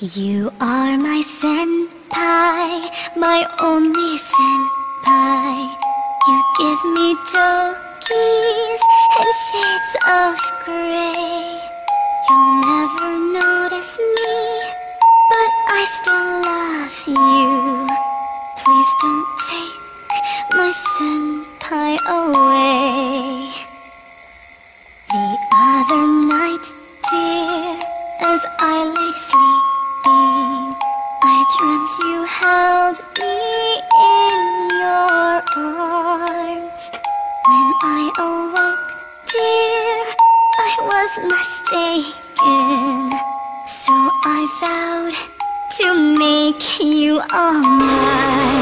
You are my senpai, my only senpai. You give me dokis and shades of gray. You'll never notice me, but I still love you. Please don't take my senpai away. The other night, dear, as I lay asleep, I dreamt you held me in your arms. When I awoke, dear, I was mistaken. So I vowed to make you all mine.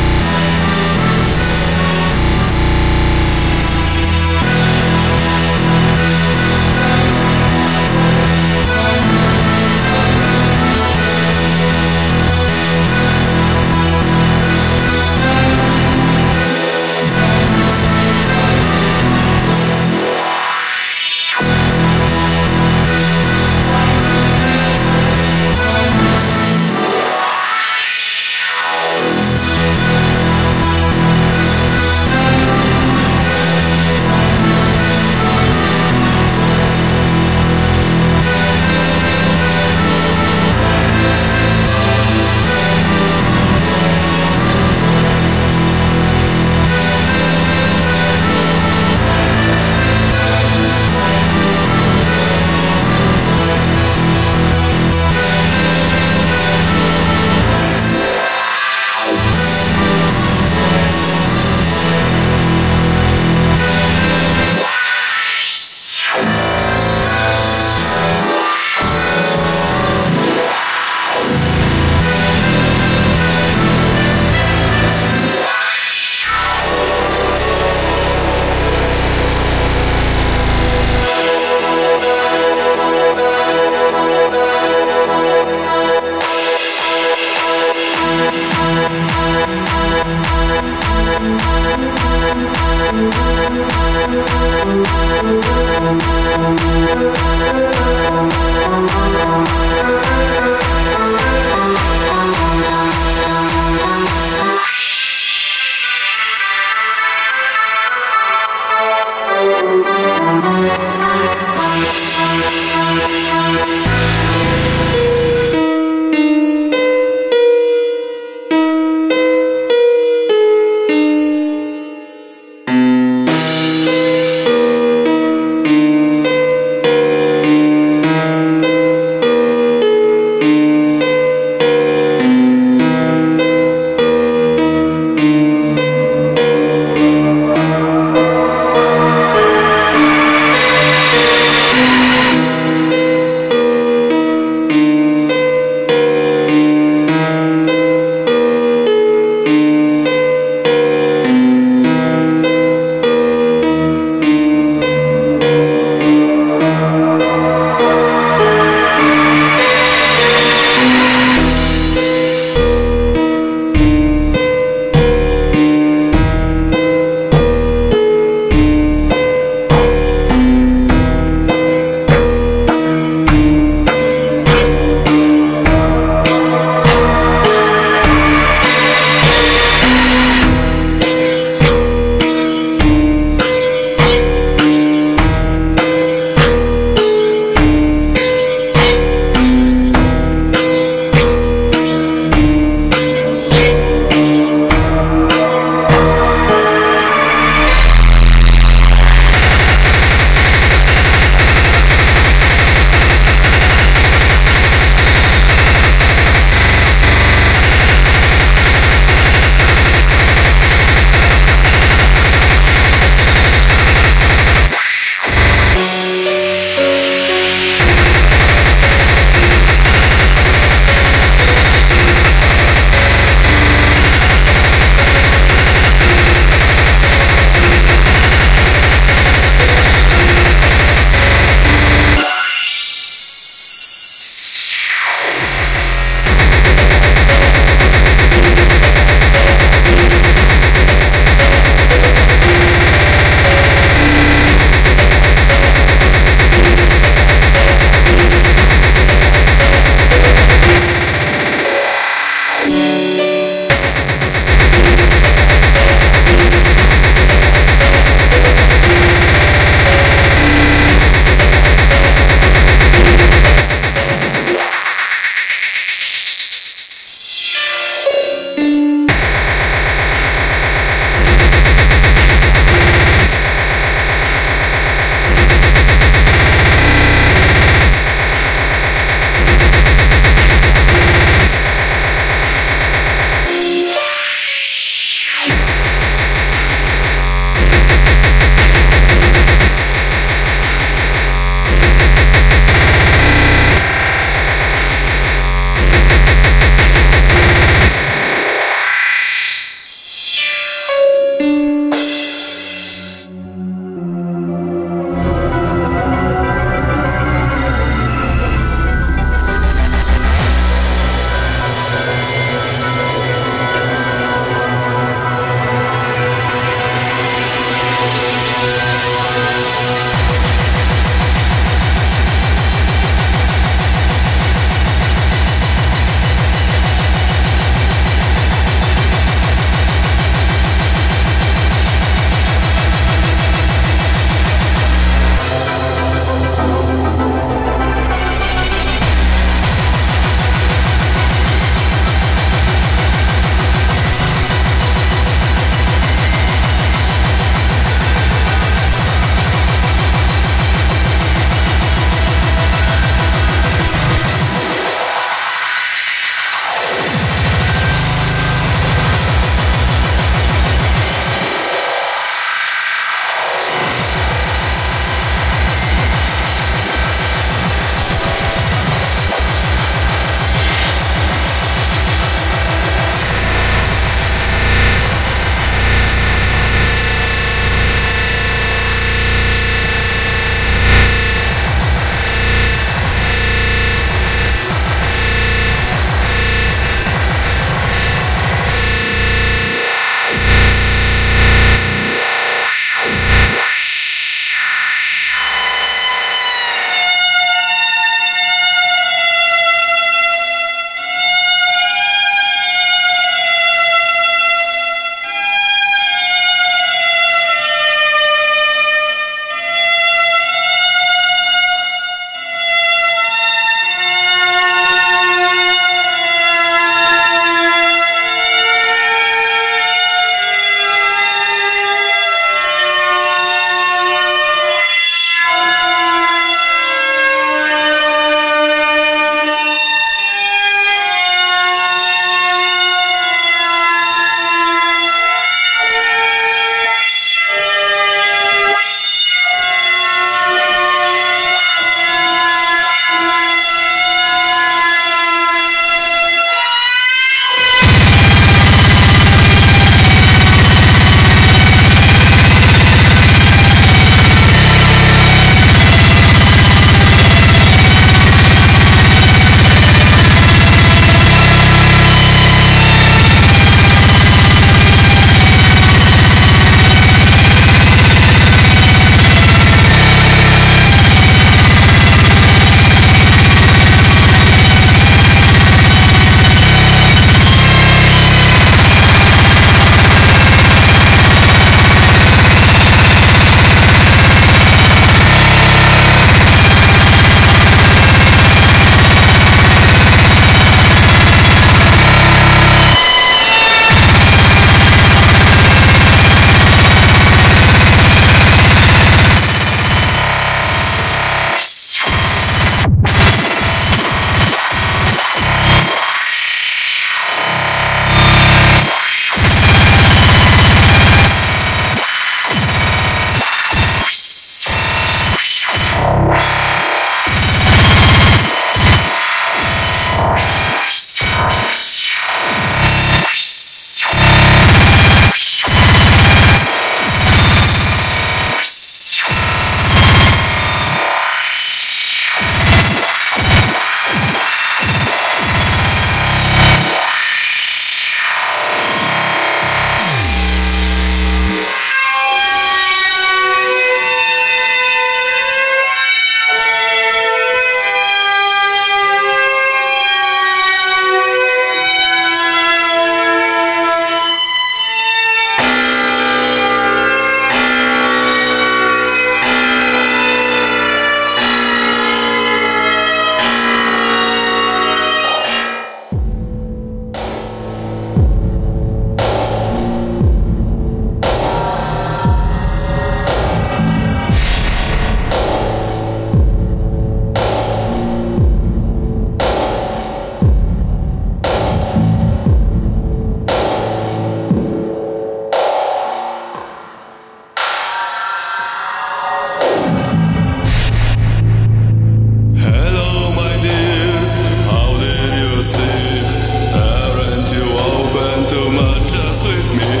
much as with me,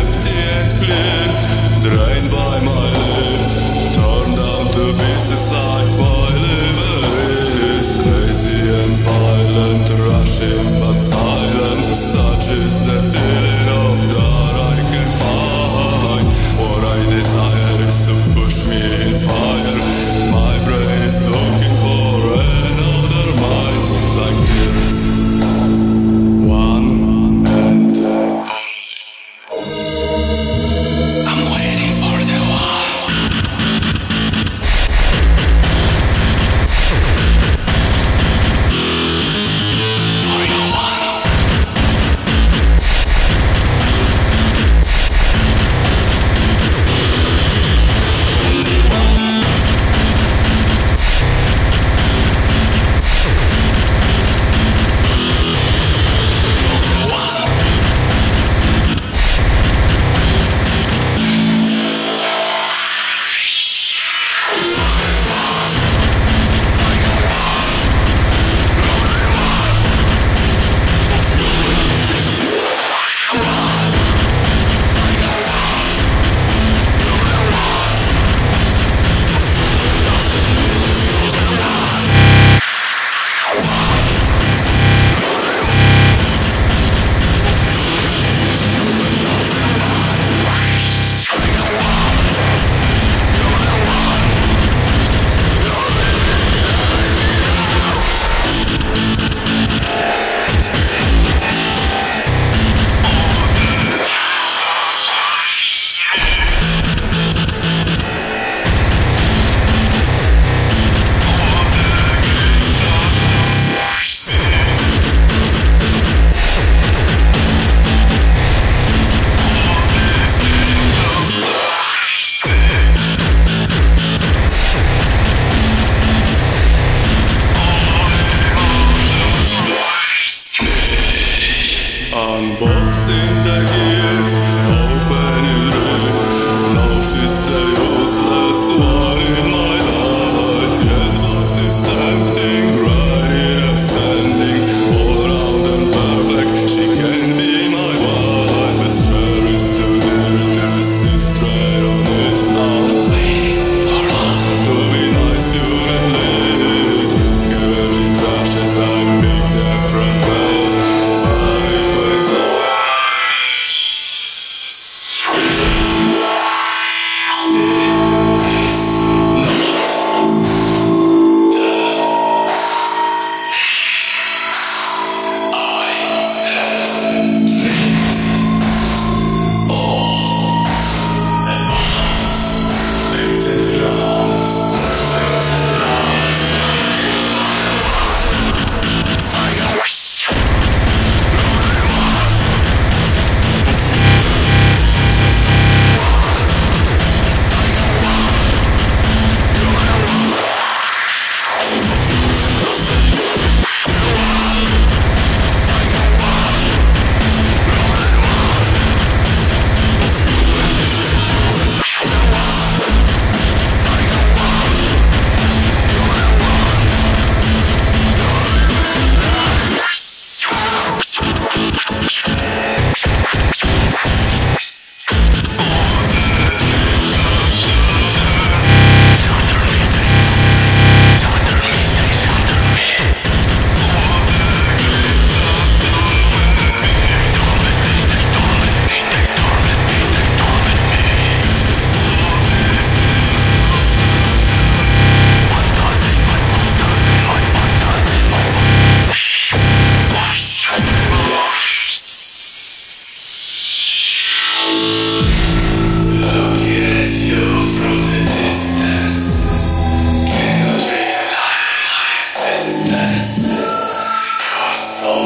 empty and clean, drained by my life, torn down to pieces like my liver is. Crazy and violent, rushing but silent, such is the feeling of that I can't find. What I desire is to push me in fire, my brain is looking for another mind like this. Unboxing the gift, opening rift. Now she's the useless one in my life. Yet box is tempting, granted ascending, all round and perfect. She can be my wife. A stranger is too dear to sit straight on it. I'm waiting for love to be nice, pure and lit. Scavenging trash as I pick them from hell.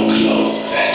Close.